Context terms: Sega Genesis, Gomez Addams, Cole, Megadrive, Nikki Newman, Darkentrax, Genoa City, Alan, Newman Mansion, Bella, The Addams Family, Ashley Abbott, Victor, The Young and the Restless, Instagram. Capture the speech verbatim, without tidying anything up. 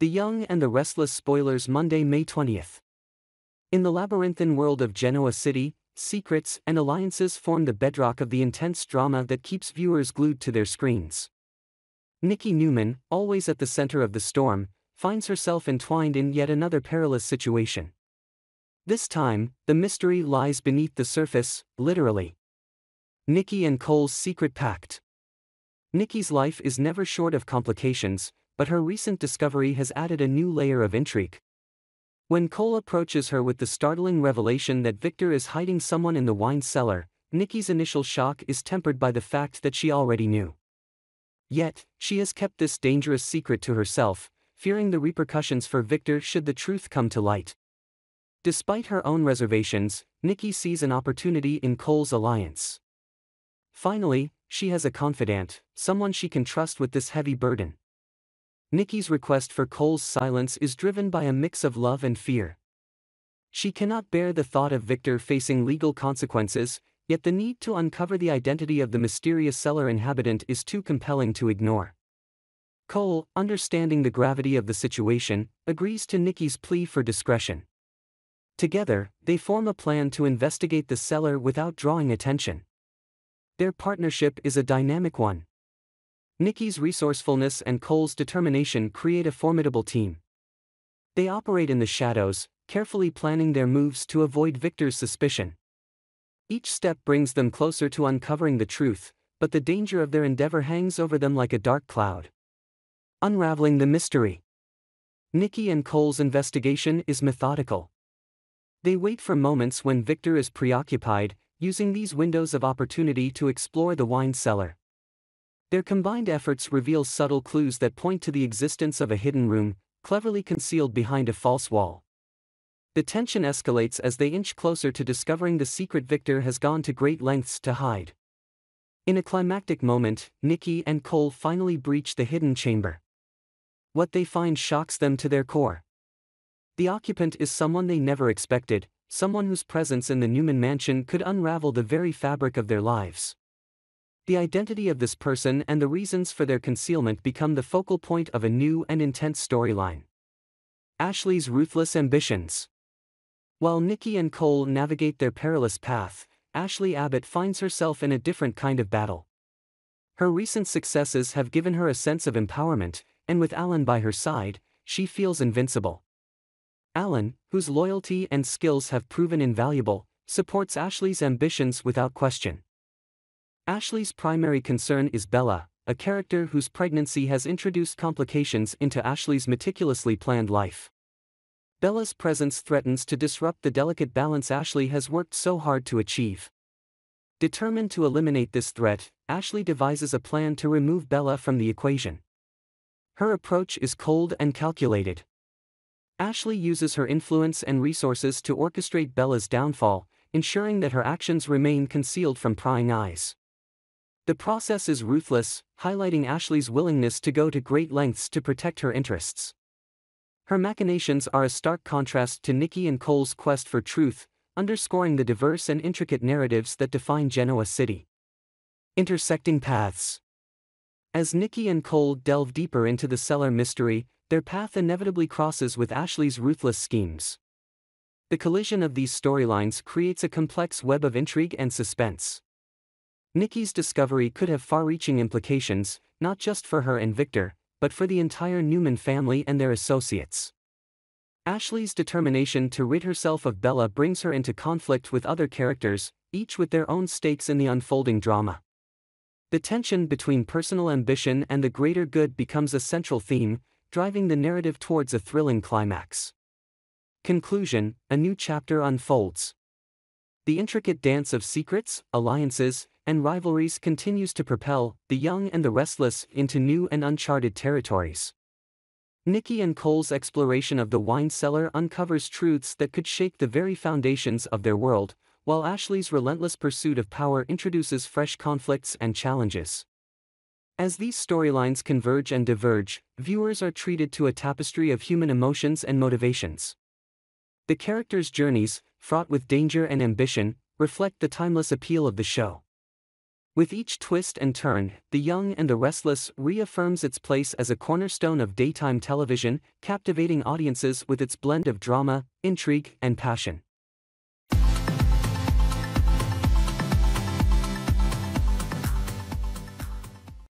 The Young and the Restless spoilers Monday, May twentieth. In the labyrinthine world of Genoa City, secrets and alliances form the bedrock of the intense drama that keeps viewers glued to their screens. Nikki Newman, always at the center of the storm, finds herself entwined in yet another perilous situation. This time, the mystery lies beneath the surface, literally. Nikki and Cole's secret pact. Nikki's life is never short of complications, but her recent discovery has added a new layer of intrigue. When Cole approaches her with the startling revelation that Victor is hiding someone in the wine cellar, Nikki's initial shock is tempered by the fact that she already knew. Yet, she has kept this dangerous secret to herself, fearing the repercussions for Victor should the truth come to light. Despite her own reservations, Nikki sees an opportunity in Cole's alliance. Finally, she has a confidant, someone she can trust with this heavy burden. Nikki's request for Cole's silence is driven by a mix of love and fear. She cannot bear the thought of Victor facing legal consequences, yet the need to uncover the identity of the mysterious cellar inhabitant is too compelling to ignore. Cole, understanding the gravity of the situation, agrees to Nikki's plea for discretion. Together, they form a plan to investigate the cellar without drawing attention. Their partnership is a dynamic one. Nikki's resourcefulness and Cole's determination create a formidable team. They operate in the shadows, carefully planning their moves to avoid Victor's suspicion. Each step brings them closer to uncovering the truth, but the danger of their endeavor hangs over them like a dark cloud. Unraveling the mystery. Nikki and Cole's investigation is methodical. They wait for moments when Victor is preoccupied, using these windows of opportunity to explore the wine cellar. Their combined efforts reveal subtle clues that point to the existence of a hidden room, cleverly concealed behind a false wall. The tension escalates as they inch closer to discovering the secret Victor has gone to great lengths to hide. In a climactic moment, Nikki and Cole finally breach the hidden chamber. What they find shocks them to their core. The occupant is someone they never expected, someone whose presence in the Newman Mansion could unravel the very fabric of their lives. The identity of this person and the reasons for their concealment become the focal point of a new and intense storyline. Ashley's ruthless ambitions. While Nikki and Cole navigate their perilous path, Ashley Abbott finds herself in a different kind of battle. Her recent successes have given her a sense of empowerment, and with Alan by her side, she feels invincible. Alan, whose loyalty and skills have proven invaluable, supports Ashley's ambitions without question. Ashley's primary concern is Bella, a character whose pregnancy has introduced complications into Ashley's meticulously planned life. Bella's presence threatens to disrupt the delicate balance Ashley has worked so hard to achieve. Determined to eliminate this threat, Ashley devises a plan to remove Bella from the equation. Her approach is cold and calculated. Ashley uses her influence and resources to orchestrate Bella's downfall, ensuring that her actions remain concealed from prying eyes. The process is ruthless, highlighting Ashley's willingness to go to great lengths to protect her interests. Her machinations are a stark contrast to Nikki and Cole's quest for truth, underscoring the diverse and intricate narratives that define Genoa City. Intersecting paths. As Nikki and Cole delve deeper into the cellar mystery, their path inevitably crosses with Ashley's ruthless schemes. The collision of these storylines creates a complex web of intrigue and suspense. Nikki's discovery could have far-reaching implications, not just for her and Victor, but for the entire Newman family and their associates. Ashley's determination to rid herself of Bella brings her into conflict with other characters, each with their own stakes in the unfolding drama. The tension between personal ambition and the greater good becomes a central theme, driving the narrative towards a thrilling climax. Conclusion: a new chapter unfolds. The intricate dance of secrets, alliances, and rivalries continues to propel The Young and the Restless into new and uncharted territories. Nikki and Cole's exploration of the wine cellar uncovers truths that could shake the very foundations of their world, while Ashley's relentless pursuit of power introduces fresh conflicts and challenges. As these storylines converge and diverge, viewers are treated to a tapestry of human emotions and motivations. The characters' journeys, fraught with danger and ambition, reflect the timeless appeal of the show. With each twist and turn, The Young and the Restless reaffirms its place as a cornerstone of daytime television, captivating audiences with its blend of drama, intrigue, and passion.